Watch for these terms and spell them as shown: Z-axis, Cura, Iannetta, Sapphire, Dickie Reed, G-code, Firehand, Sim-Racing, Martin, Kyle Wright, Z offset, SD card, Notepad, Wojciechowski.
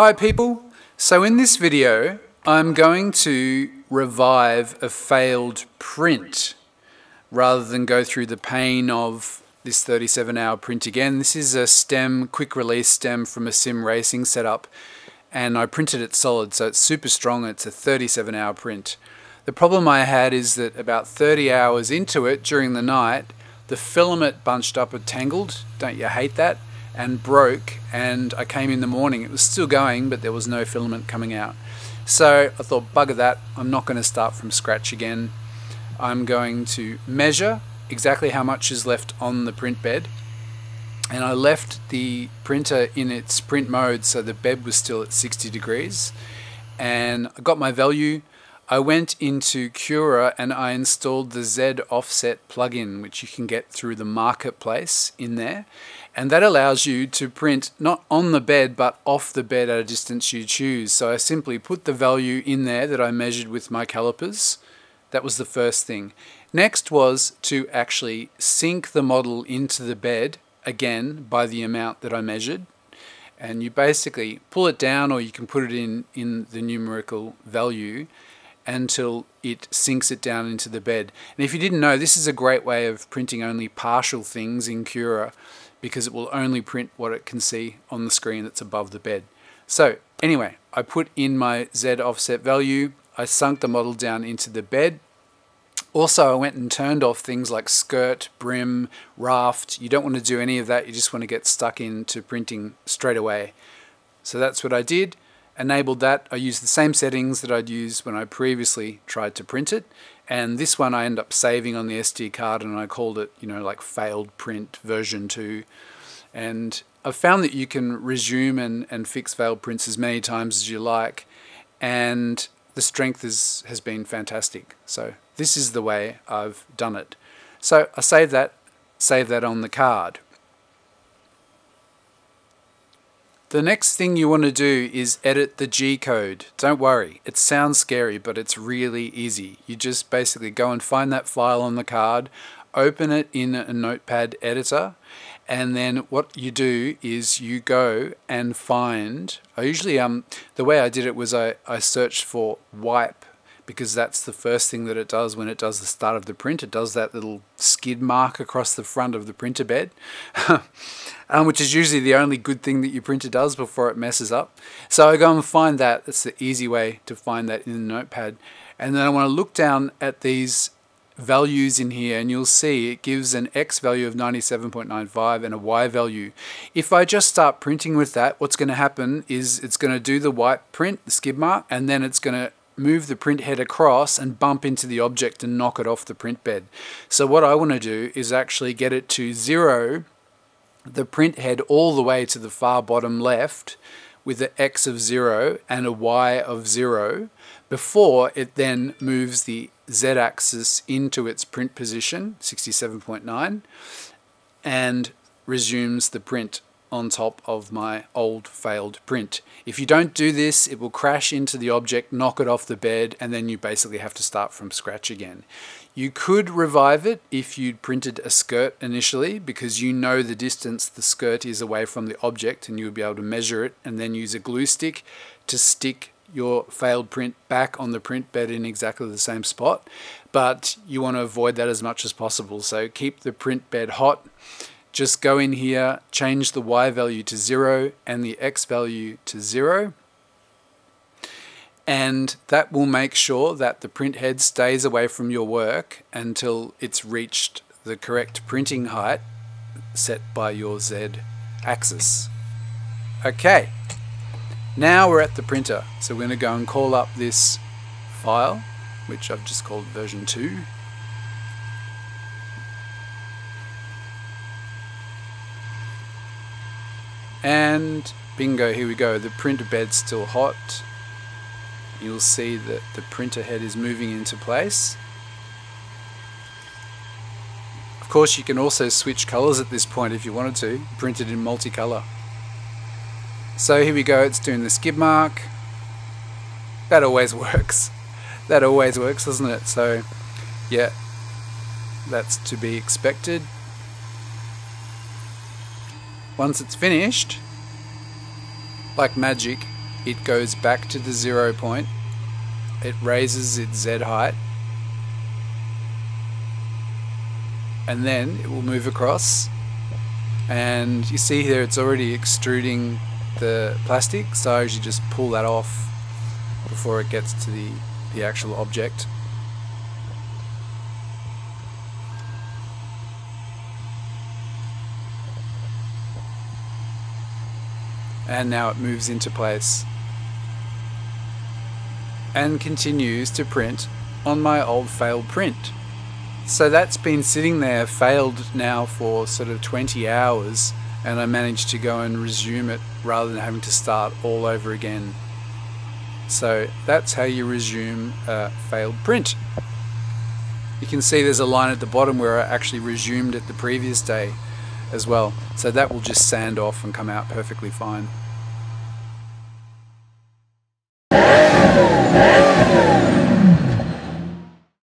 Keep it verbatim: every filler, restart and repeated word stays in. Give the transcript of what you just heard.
Hi people, so in this video I'm going to revive a failed print rather than go through the pain of this thirty-seven hour print again. This is a stem, quick release stem from a Sim Racing setup, and I printed it solid, so it's super strong. It's a thirty-seven hour print. The problem I had is that about thirty hours into it during the night, the filament bunched up and tangled, don't you hate that, and broke, and I came in the morning, it was still going but there was no filament coming out. So I thought, bugger that, I'm not going to start from scratch again. I'm going to measure exactly how much is left on the print bed, and I left the printer in its print mode so the bed was still at sixty degrees, and I got my value. I went into Cura and I installed the Z offset plugin, which you can get through the marketplace in there. And that allows you to print not on the bed, but off the bed at a distance you choose. So I simply put the value in there that I measured with my calipers. That was the first thing. Next was to actually sync the model into the bed again by the amount that I measured. And you basically pull it down, or you can put it in, in the numerical value, until it sinks it down into the bed. And if you didn't know, this is a great way of printing only partial things in Cura, because it will only print what it can see on the screen that's above the bed. So anyway, I put in my Z offset value, I sunk the model down into the bed. Also, I went and turned off things like skirt, brim, raft. You don't want to do any of that, you just want to get stuck into printing straight away. So that's what I did. Enabled that. I used the same settings that I'd used when I previously tried to print it, and this one I end up saving on the S D card, and I called it, you know, like failed print version two. And I've found that you can resume and, and fix failed prints as many times as you like, and the strength is, has been fantastic. So this is the way I've done it. So I save that, save that on the card. The next thing you want to do is edit the G code. Don't worry, it sounds scary, but it's really easy. You just basically go and find that file on the card, open it in a notepad editor, and then what you do is you go and find, I usually, um, the way I did it was I, I searched for wipe, because that's the first thing that it does when it does the start of the print. It does that little skid mark across the front of the printer bed, um, which is usually the only good thing that your printer does before it messes up. So I go and find that. That's the easy way to find that in the notepad. And then I want to look down at these values in here, and you'll see it gives an X value of ninety-seven point nine five and a Y value. If I just start printing with that, what's going to happen is it's going to do the white print, the skid mark, and then it's going to move the print head across and bump into the object and knock it off the print bed. So what I want to do is actually get it to zero the print head all the way to the far bottom left with an X of zero and a Y of zero before it then moves the Z-axis into its print position, sixty-seven point nine, and resumes the print on top of my old failed print. If you don't do this, it will crash into the object, knock it off the bed, and then you basically have to start from scratch again. You could revive it if you'd printed a skirt initially, because you know the distance the skirt is away from the object, and you'll be able to measure it and then use a glue stick to stick your failed print back on the print bed in exactly the same spot. But you want to avoid that as much as possible, so keep the print bed hot. Just go in here, change the Y value to zero and the X value to zero, and that will make sure that the print head stays away from your work until it's reached the correct printing height set by your Z axis. Okay, now we're at the printer, so we're going to go and call up this file, which I've just called version two. And bingo, here we go, the printer bed's still hot. You'll see that the printer head is moving into place. Of course, you can also switch colors at this point if you wanted to, print it in multicolor. So here we go, it's doing the skid mark. That always works. That always works, doesn't it? So yeah, that's to be expected. Once it's finished, like magic, it goes back to the zero point, it raises its Z height, and then it will move across, and you see here it's already extruding the plastic, so I usually just pull that off before it gets to the, the actual object. And now it moves into place and continues to print on my old failed print. So that's been sitting there failed now for sort of twenty hours, and I managed to go and resume it rather than having to start all over again. So that's how you resume a failed print. You can see there's a line at the bottom where I actually resumed it the previous day as well, so that will just sand off and come out perfectly fine.